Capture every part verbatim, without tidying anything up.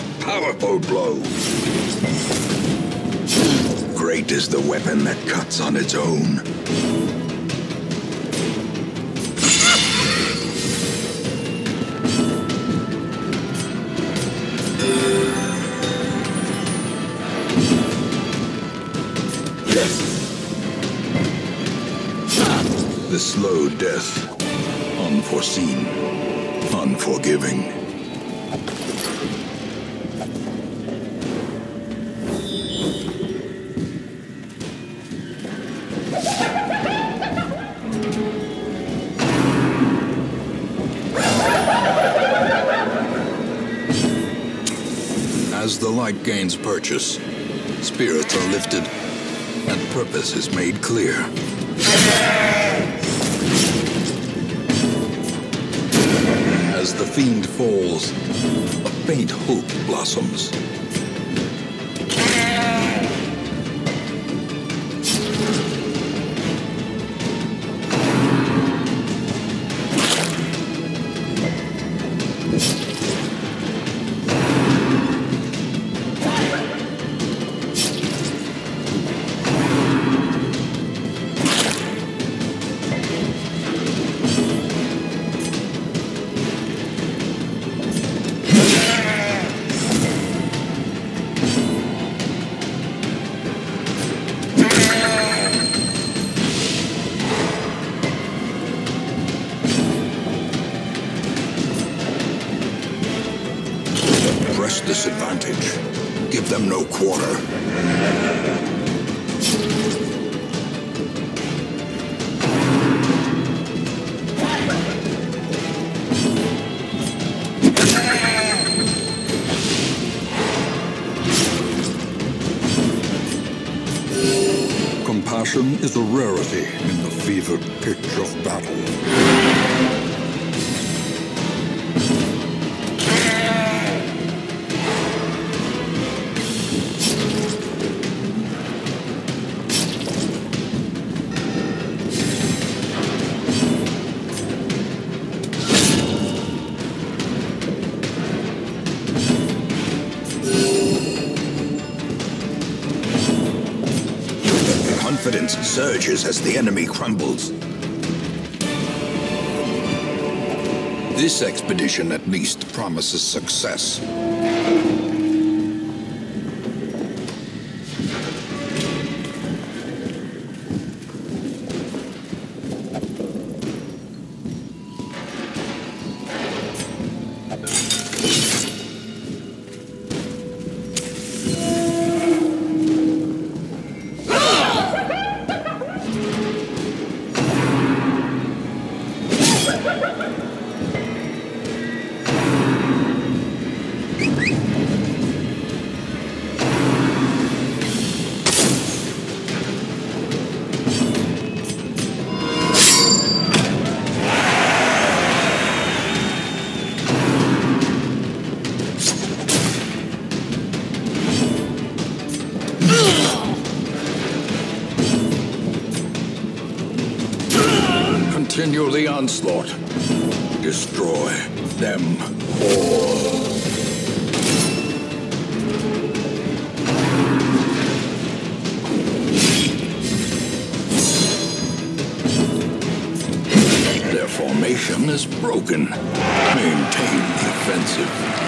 a powerful blow. Great is the weapon that cuts on its own. The slow death, unforeseen, unforgiving. As the light gains purchase, spirits are lifted, and purpose is made clear. As the fiend falls, a faint hope blossoms. Disadvantage. Give them no quarter. Compassion is a rarity in the fevered pitch of battle. Confidence surges as the enemy crumbles. This expedition at least promises success. Continue the onslaught. Destroy them all. Their formation is broken. Maintain the offensive.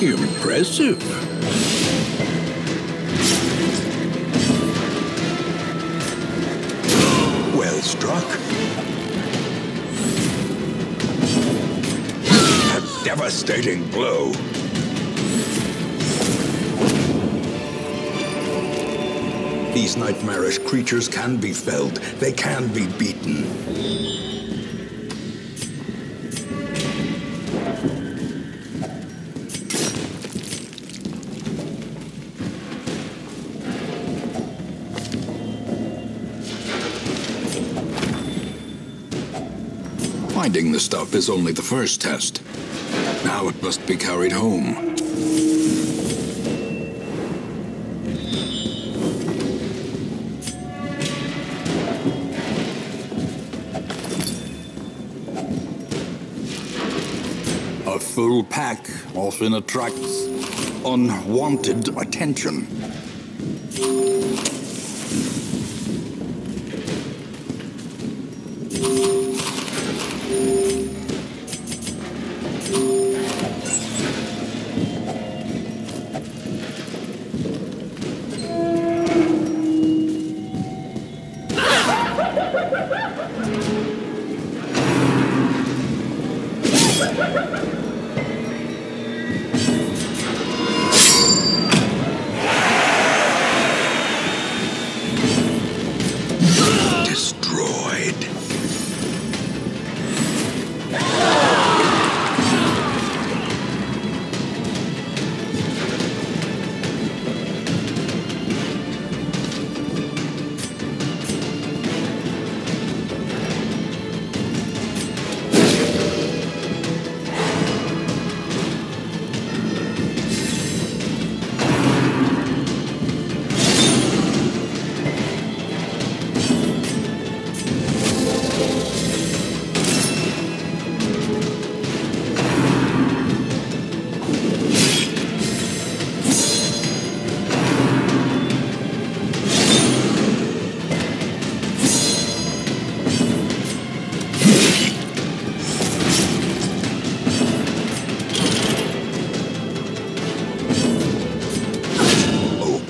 Impressive. Well struck. A devastating blow. These nightmarish creatures can be felled. They can be beaten. Finding the stuff is only the first test. Now it must be carried home. A full pack often attracts unwanted attention.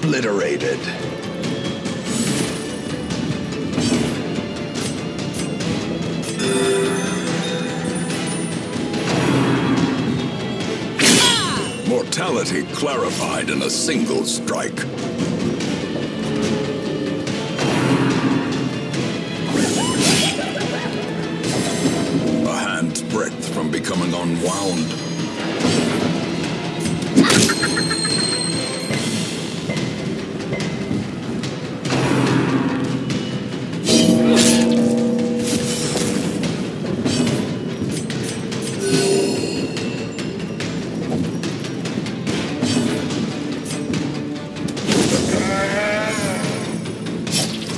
Obliterated. Mortality clarified in a single strike. A hand's breadth from becoming unwound.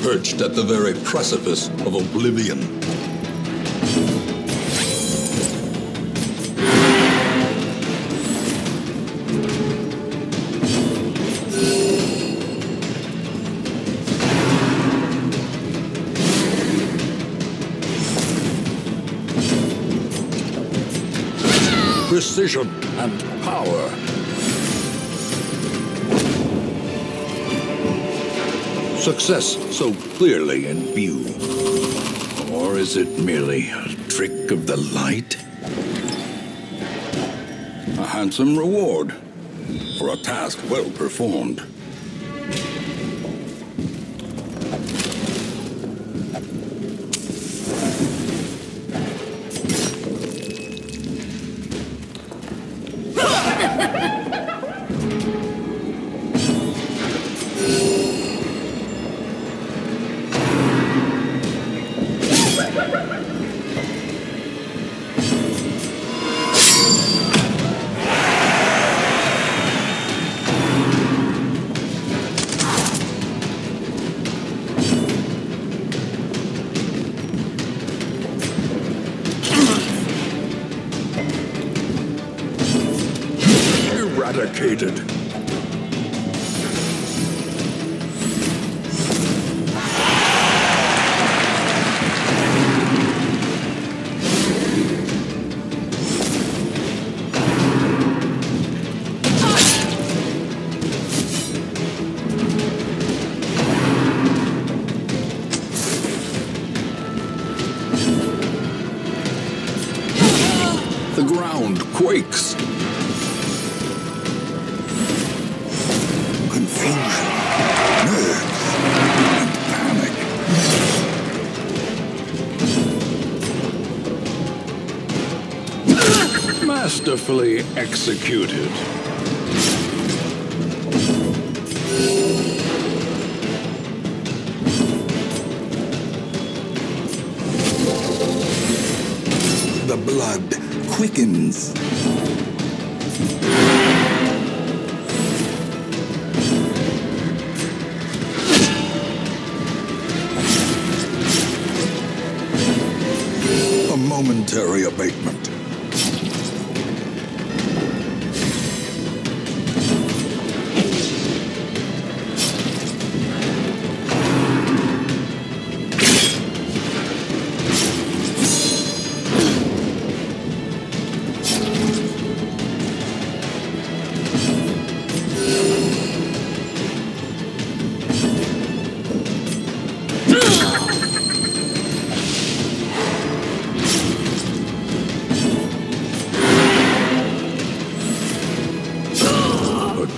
Perched at the very precipice of oblivion. Precision and power. Success so clearly in view. Or is it merely a trick of the light? A handsome reward for a task well performed. Eradicated. The ground quakes. Confusion. Nerves. masterfully executed. The blood quickens. A momentary abatement.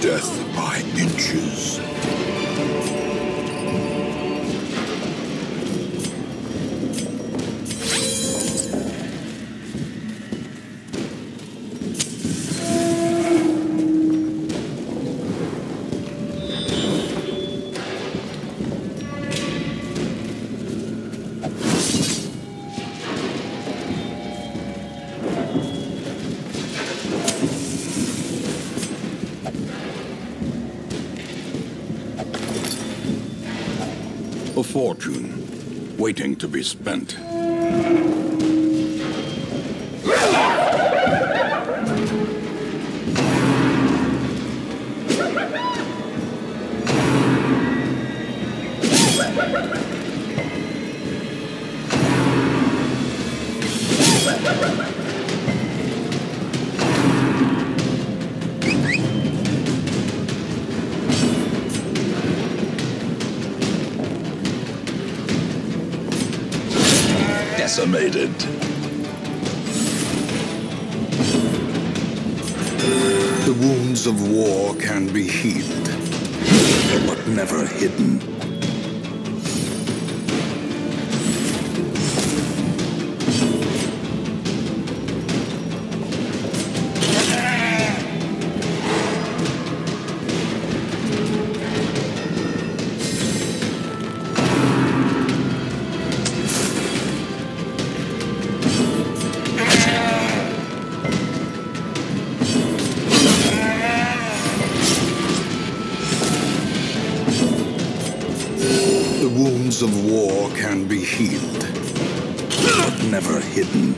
Death by inches. A fortune waiting to be spent. Decimated. The wounds of war can be healed, but never hidden. Wounds of war can be healed, but never hidden.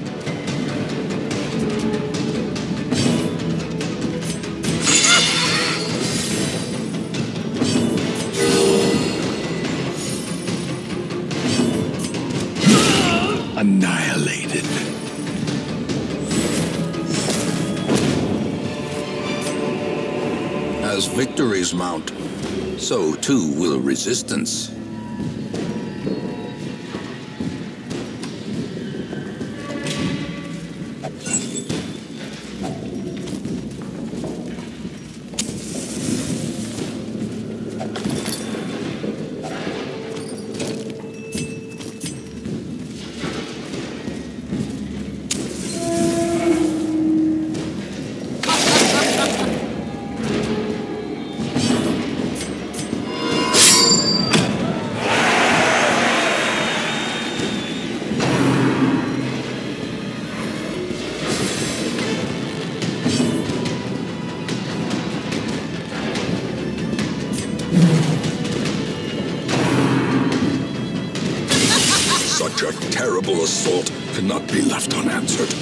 Annihilated. As victories mount, so too will resistance. Such a terrible assault could not be left unanswered.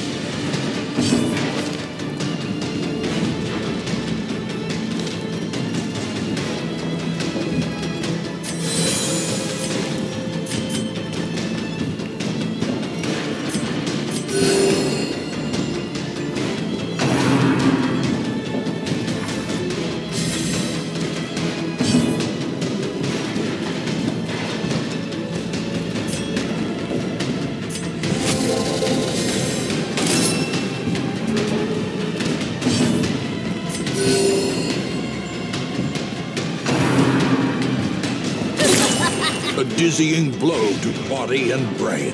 A dizzying blow to body and brain.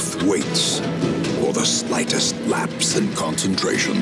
Earth waits for the slightest lapse in concentration.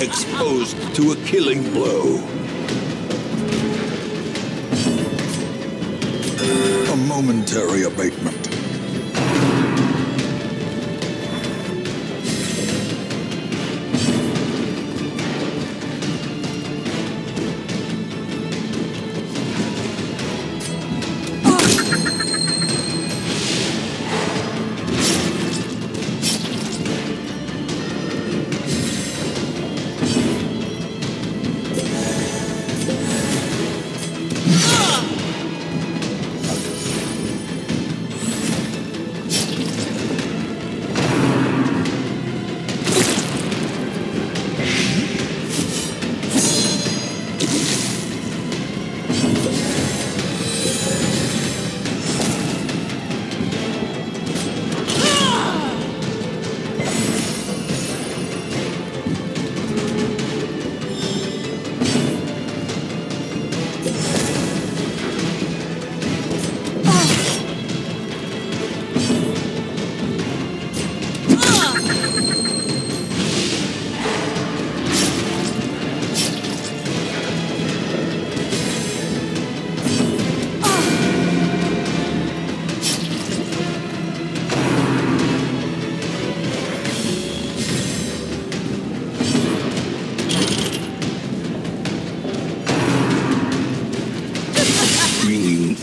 Exposed to a killing blow. A momentary abatement.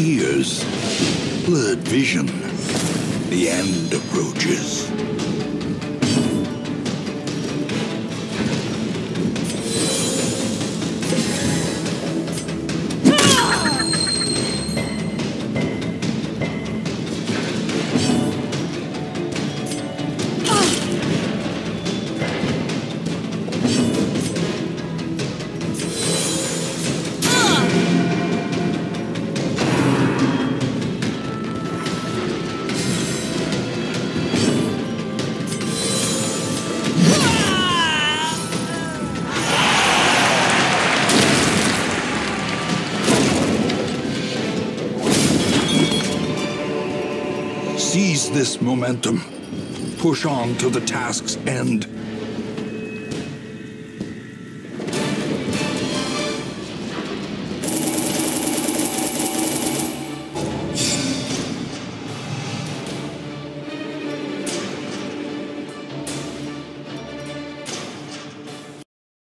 Ears, blurred vision, the end approaches. Seize this momentum. Push on to the task's end.